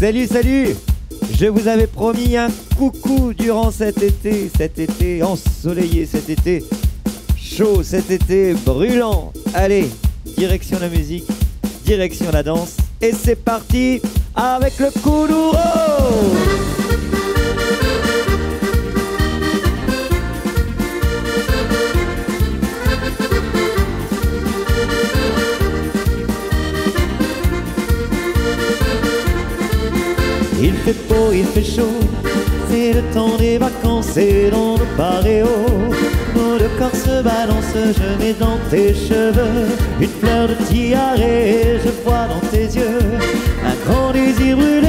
Salut, salut! Je vous avais promis un coucou durant cet été ensoleillé, cet été chaud, cet été brûlant. Allez, direction la musique, direction la danse, et c'est parti avec le kuduro! Il fait beau, il fait chaud, c'est le temps des vacances et dans nos paréos, nos deux corps se balancent, je mets dans tes cheveux une fleur de tiare et je vois dans tes yeux un grand désir brûlé.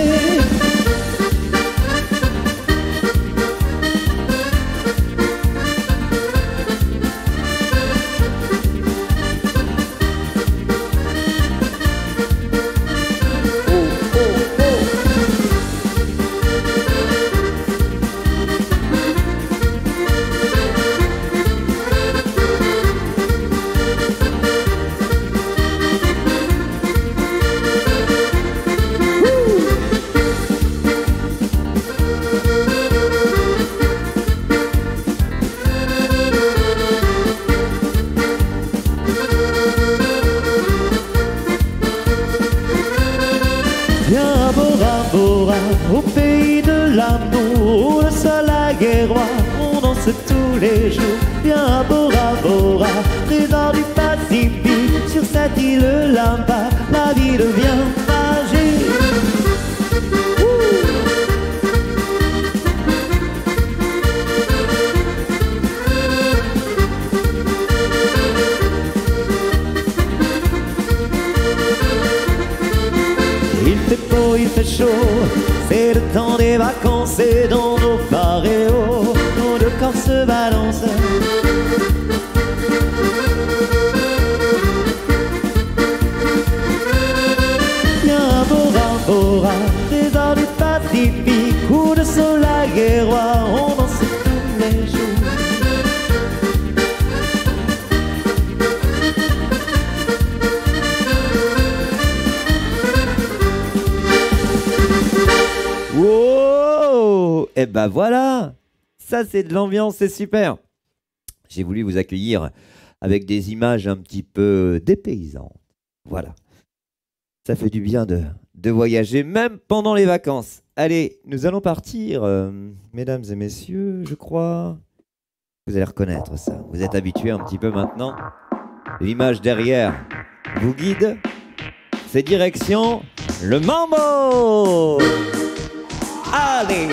Bah voilà, ça c'est de l'ambiance, c'est super. J'ai voulu vous accueillir avec des images un petit peu dépaysantes. Voilà, ça fait du bien de voyager, même pendant les vacances. Allez, nous allons partir, mesdames et messieurs, je crois. Vous allez reconnaître ça, vous êtes habitués un petit peu maintenant. L'image derrière vous guide, c'est direction le Mambo. Allez!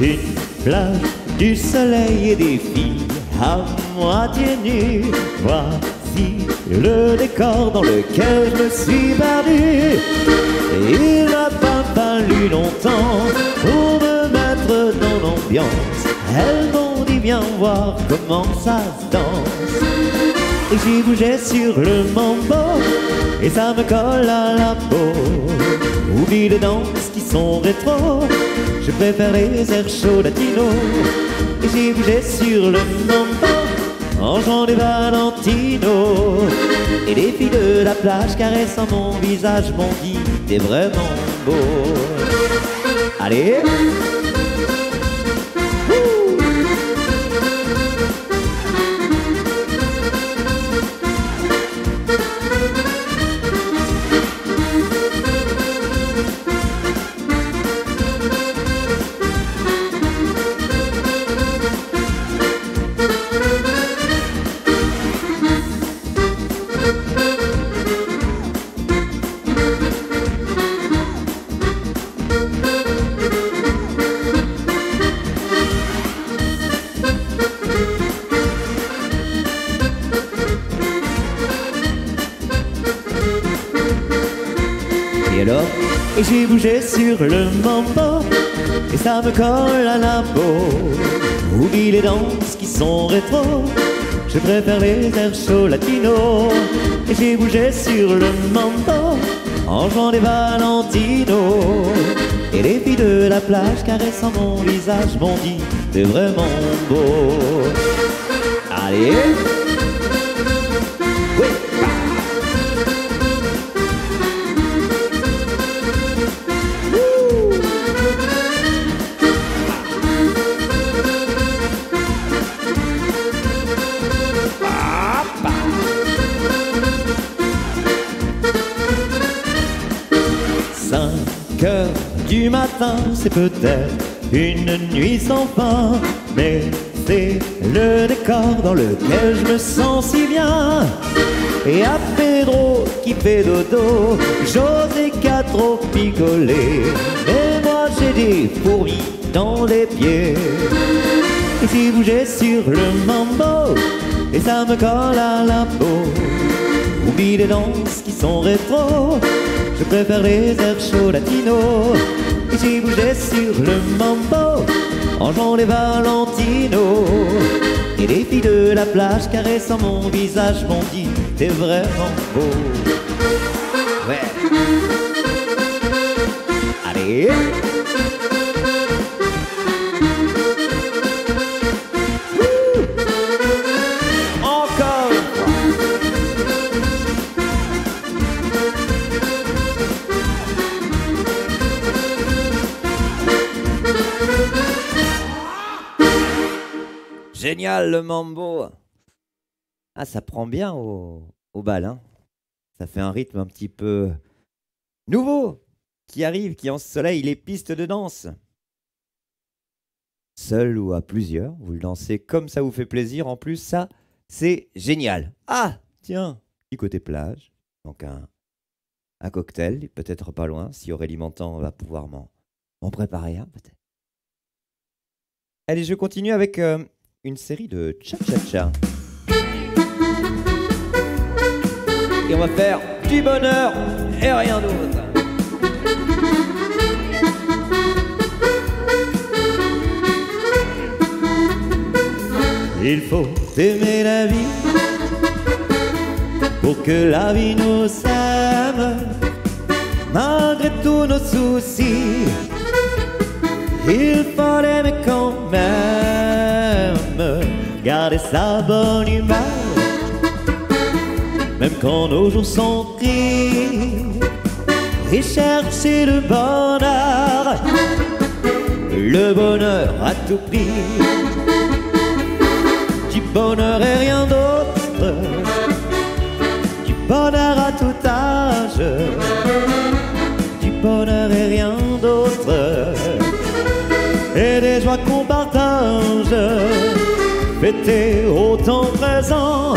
Une plage, du soleil et des filles à moitié nues. Voici le décor dans lequel je me suis perdu. Et il n'a pas fallu longtemps pour me mettre dans l'ambiance. Elles m'ont dit viens voir comment ça se danse. Et j'y bougeais sur le mambo et ça me colle à la peau. Oublie les danses qui sont rétro, je préfère les airs chauds latino. Et j'ai bougé sur le mambo en jouant des Valentino. Et les filles de la plage caressant mon visage m'ont dit t'es vraiment beau. Allez! Et j'ai bougé sur le mambo et ça me colle à la peau. Oublie les danses qui sont rétro, Je préfère les airs chauds latinos. Et j'ai bougé sur le mambo en jouant des Valentino. Et les filles de la plage caressant mon visage m'ont dit t'es vraiment beau. Allez, oui. Du matin, c'est peut-être une nuit sans fin, mais c'est le décor dans lequel je me sens si bien. Et à Pedro qui fait dodo, José qui a trop picolé, mais moi j'ai des fourmis dans les pieds. Et si bougez sur le mambo, et ça me colle à la peau. Oublie les danses qui sont rétro, je préfère les airs chauds latinos. Et j'ai bougé sur le mambo en jouant les Valentino. Et les filles de la plage caressant mon visage m'ont dit t'es vraiment beau. Ouais. Allez. Génial le mambo. Ah, ça prend bien au bal, hein. Ça fait un rythme un petit peu nouveau qui arrive, qui ensoleille les pistes de danse. Seul ou à plusieurs, vous le dansez comme ça vous fait plaisir. En plus, ça, c'est génial. Ah, tiens, petit côté plage. Donc un cocktail, peut-être pas loin. Si Aurélie m'entend, on va pouvoir m'en préparer un, hein, peut-être. Allez, je continue avec... une série de tcha-tcha-tcha. Et on va faire du bonheur et rien d'autre. Il faut aimer la vie pour que la vie nous aime. Malgré tous nos soucis, il faut l'aimer quand même, garder sa bonne humeur, même quand nos jours sont gris, et chercher le bonheur, à tout prix. Du bonheur et rien d'autre, du bonheur à tout âge, du bonheur et rien d'autre. Et des joies qu'on partage, fêter au temps présent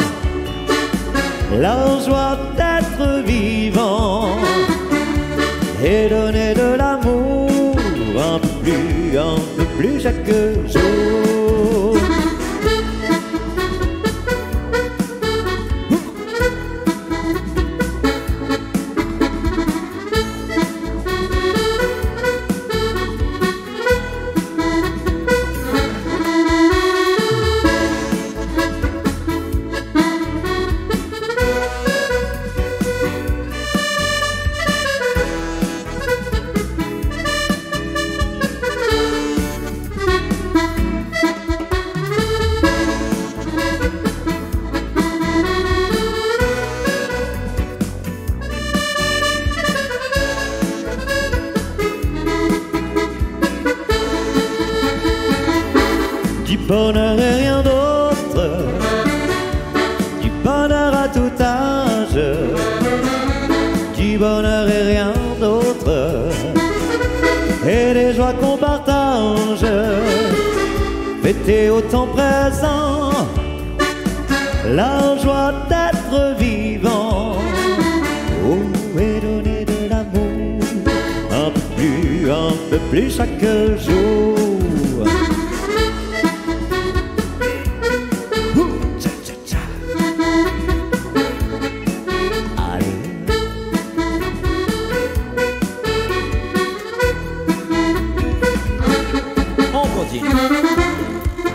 la joie d'être vivant et donner de l'amour un peu plus chaque jour.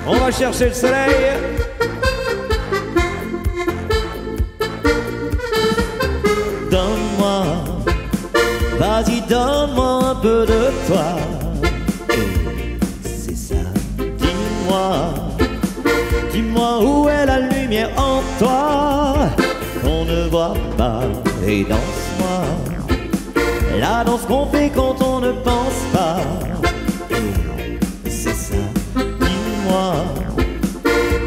On va chercher le soleil. donne-moi un peu de toi. Et c'est ça, dis-moi, dis-moi où est la lumière en toi qu'on ne voit pas. Et danse-moi la danse qu'on fait quand on ne pense pas. Et c'est ça, dis-moi,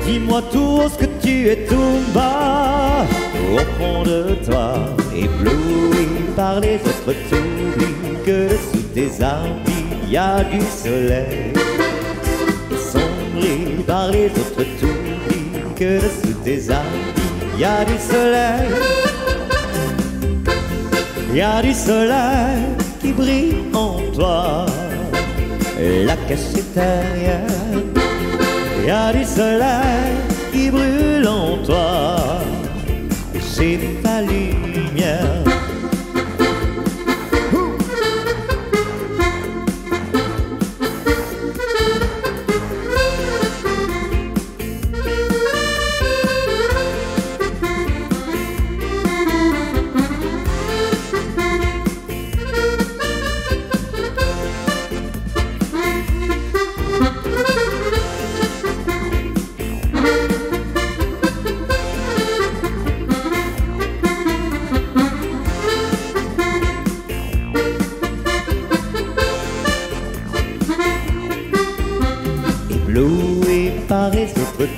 dis-moi tout haut ce que tu es tout bas. Au fond de toi, ébloui par les autres, t'oublies que sous tes habits il y a du soleil. Sombris par les autres, t'oublies que sous tes habits il y a du soleil. Il y a du soleil qui brille en toi, la cachée derrière. Il y a du soleil qui brûle en toi. J'ai ta lumière.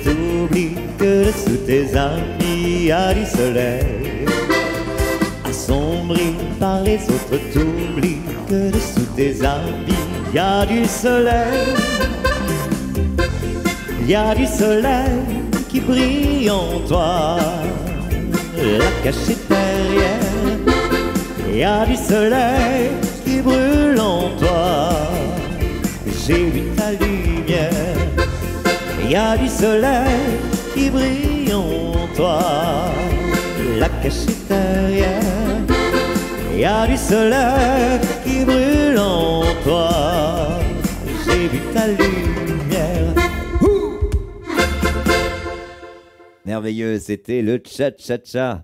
T'oublies que sous tes habits il y a du soleil. Assombri par les autres, t'oublies que sous tes habits il y a du soleil. Il y a du soleil qui brille en toi, la cachée derrière. Il y a du soleil qui brûle en toi. J'ai vu ta lumière. Il y a du soleil qui brille en toi, la cachée derrière. Il y a du soleil qui brûle en toi. J'ai vu ta lumière. Merveilleux, c'était le tcha-tcha-tcha.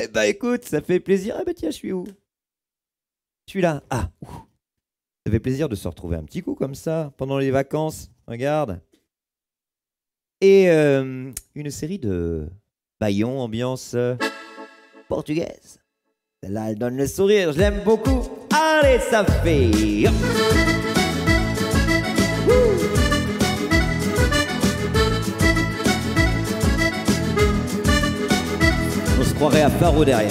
Eh ben écoute, ça fait plaisir. Eh ben tiens, je suis où? Je suis là. Ah, ouf. Ça fait plaisir de se retrouver un petit coup comme ça pendant les vacances. Regarde. Et une série de baillons, ambiance portugaise. Celle-là, elle donne le sourire, je l'aime beaucoup. Allez, ça fait... On se croirait à Faro derrière.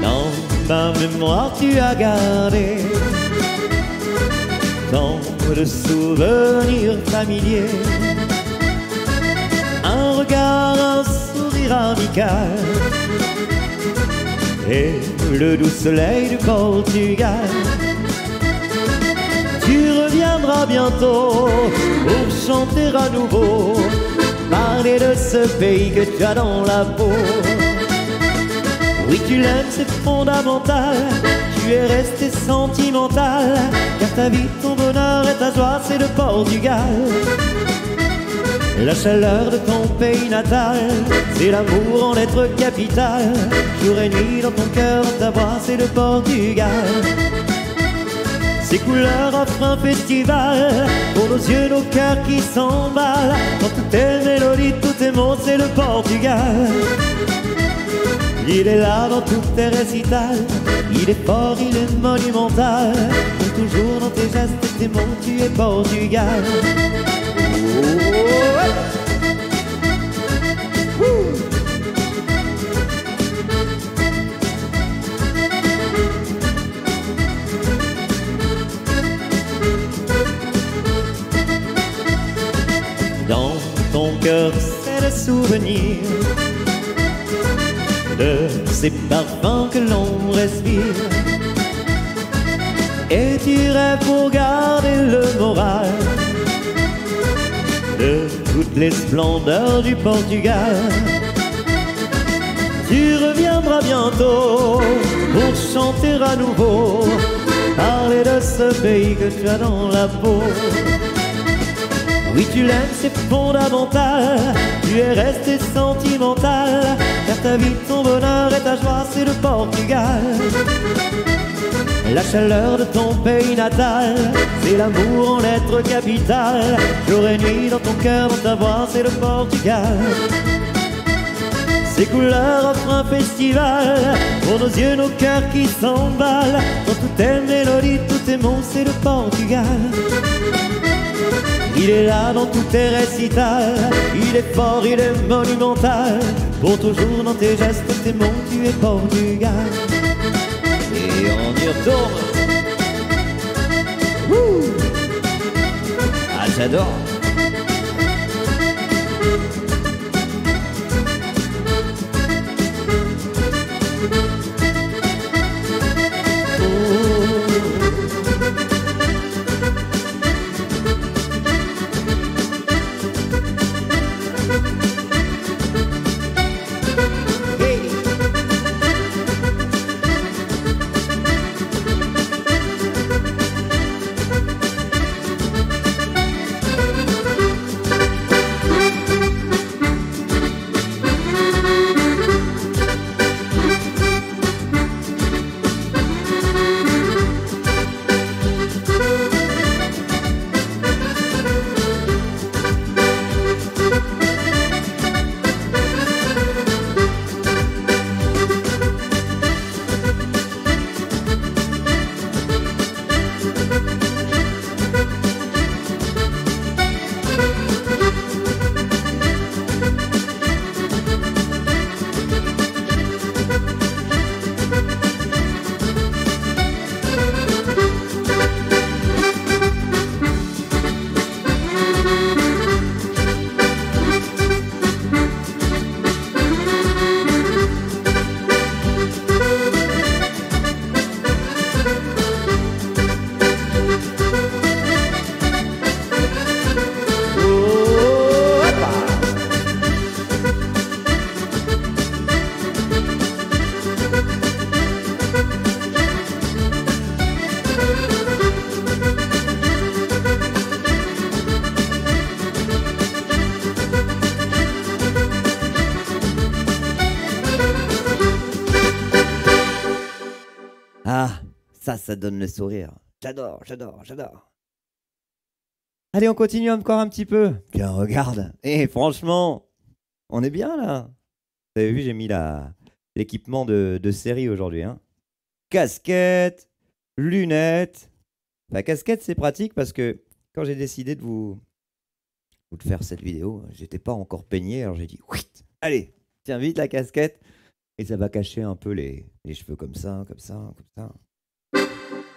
Dans ma mémoire, tu as gardé tant de souvenirs familiers, un regard, un sourire amical, et le doux soleil du Portugal. Tu reviendras bientôt pour chanter à nouveau, parler de ce pays que tu as dans la peau. Oui, tu l'aimes, c'est fondamental. Tu es resté sentimental, car ta vie, ton bonheur et ta joie, c'est le Portugal. La chaleur de ton pays natal, c'est l'amour en lettres capitales. Jour et nuit dans ton cœur, ta voix, c'est le Portugal. Ses couleurs offrent un festival pour nos yeux, nos cœurs qui s'emballent. Dans toutes tes mélodies, tous tes mots, c'est le Portugal. Il est là dans toutes tes récitales, il est fort, il est monumental. Et toujours dans tes gestes et tes mots, tu es Portugal. Oh, ouais. Dans ton cœur, c'est le souvenir de ces parfums que l'on respire. Et tu rêves pour garder le moral de toutes les splendeurs du Portugal. Tu reviendras bientôt pour chanter à nouveau, parler de ce pays que tu as dans la peau. Oui, tu l'aimes, c'est fondamental. Tu es resté sentimental, car ta vie, ton bonheur et ta joie, c'est le Portugal. La chaleur de ton pays natal, c'est l'amour en lettres capitales. Jour et nuit dans ton cœur, dans ta voix, c'est le Portugal. Ses couleurs offrent un festival pour nos yeux, nos cœurs qui s'emballent. Dans toutes tes mélodies, tous tes mots, c'est le Portugal. Il est là dans tous tes récitals, il est fort, il est monumental. Pour toujours dans tes gestes, tes mots, tu es Portugal. Et on y retourne. Wouh! Ah, j'adore. Ça donne le sourire. J'adore, j'adore, j'adore. Allez, on continue encore un petit peu. Tiens, regarde. Et franchement, on est bien là. Vous avez vu, j'ai mis l'équipement de série aujourd'hui. Hein. Casquette, lunettes. La casquette, c'est pratique parce que quand j'ai décidé de vous faire cette vidéo, j'étais pas encore peigné. Alors j'ai dit, oui, allez, tiens vite la casquette. Et ça va cacher un peu les cheveux comme ça, comme ça, comme ça.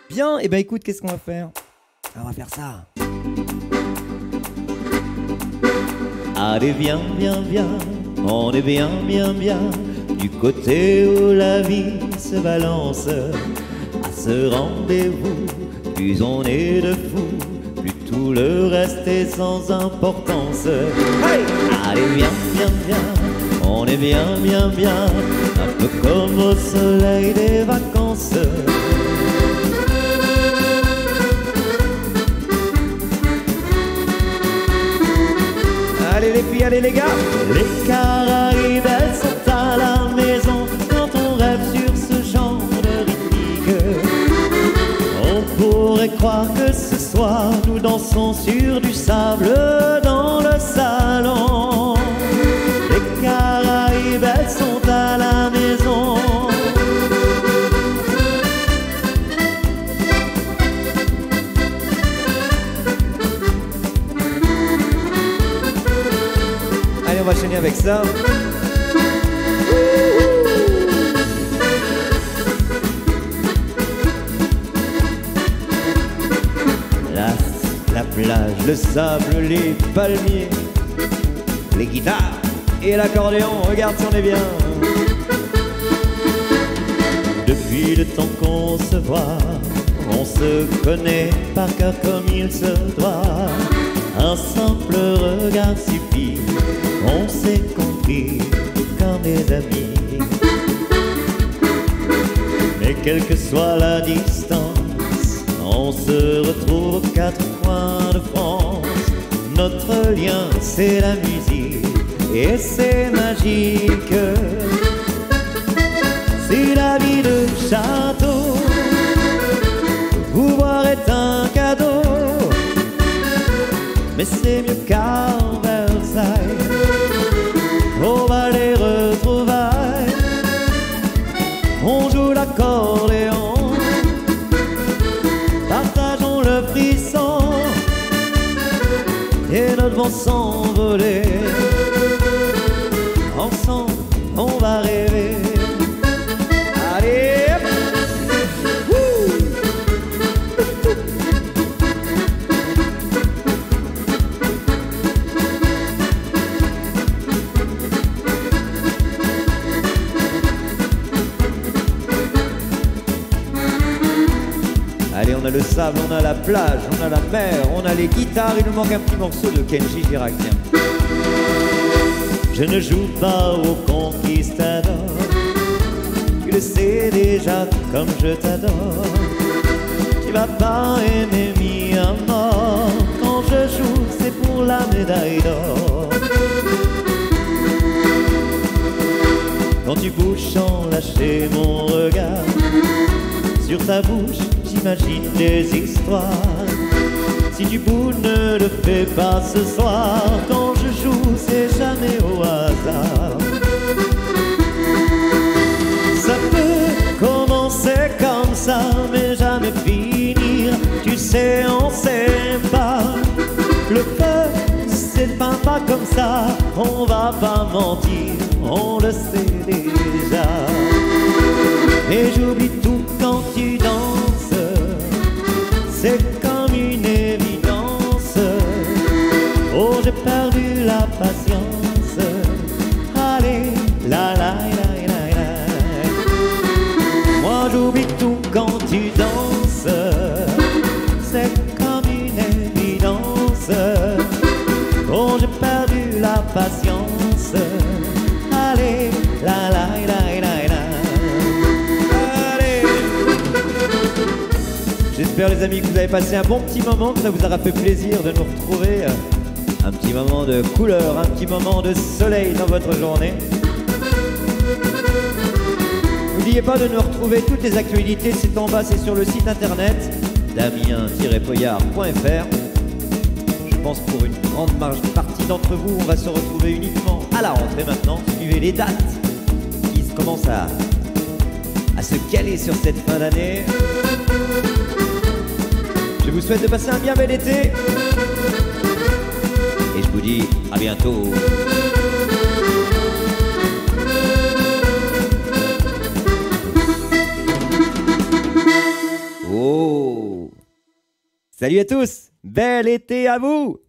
Bien, et bah écoute, qu'est-ce qu'on va faire? On va faire ça. Allez, viens, viens, viens, on est bien, bien, bien, du côté où la vie se balance. À ce rendez-vous, plus on est de fous, plus tout le reste est sans importance. Hey, allez, viens, viens, viens, on est bien, bien, bien, un peu comme au soleil des vacances. Allez les filles, allez les gars. Les Caraïbes sont à la maison quand on rêve sur ce genre de rythmique. On pourrait croire que ce soir nous dansons sur du sable dans le salon. Les Caraïbes sont à la maison. On va enchaîner avec ça. La plage, le sable, les palmiers, les guitares et l'accordéon. Regarde si on est bien. Depuis le temps qu'on se voit, on se connaît par cœur comme il se doit. Un simple regard suffit, on s'est compris comme des amis. Mais quelle que soit la distance, on se retrouve aux quatre coins de France. Notre lien, c'est la musique et c'est magique. C'est la vie de château, pouvoir est un cadeau, mais c'est mieux qu'à Versailles. On va les retrouvailles, on joue l'accordéon, partageons le frisson et notre vent s'envoler. Ensemble, on va rêver. Allez, allez, on a le sable, on a la plage, on a la mer, on a les guitares. Il nous manque un petit morceau de Kenji Girac. Je ne joue pas au conquistador, tu le sais déjà comme je t'adore. Tu vas pas aimer mi amor, quand je joue c'est pour la médaille d'or. Quand tu bouges sans lâcher mon regard, sur ta bouche j'imagine des histoires. Si tu bouges ne le fais pas ce soir, quand je joue c'est jamais au hasard. Ça peut commencer comme ça mais jamais finir. Tu sais on s'aime pas, le feu c'est pas comme ça. On va pas mentir, on le sait déjà. Et j'oublie tout quand tu danses, c'est comme une évidence. Oh j'ai perdu la patience. Allez, la la la la la. Moi j'oublie tout quand tu danses, c'est comme une évidence. Oh j'ai perdu la patience. Allez, la la la. J'espère les amis que vous avez passé un bon petit moment, que ça vous aura fait plaisir de nous retrouver. Un petit moment de couleur, un petit moment de soleil dans votre journée. N'oubliez pas de nous retrouver, toutes les actualités, c'est en bas, c'est sur le site internet damien-poyard.fr. Je pense pour une grande marge partie d'entre vous, on va se retrouver uniquement à la rentrée maintenant. Suivez les dates qui commencent à se caler sur cette fin d'année. Je vous souhaite de passer un bien bel été et je vous dis à bientôt. Oh, salut à tous, bel été à vous.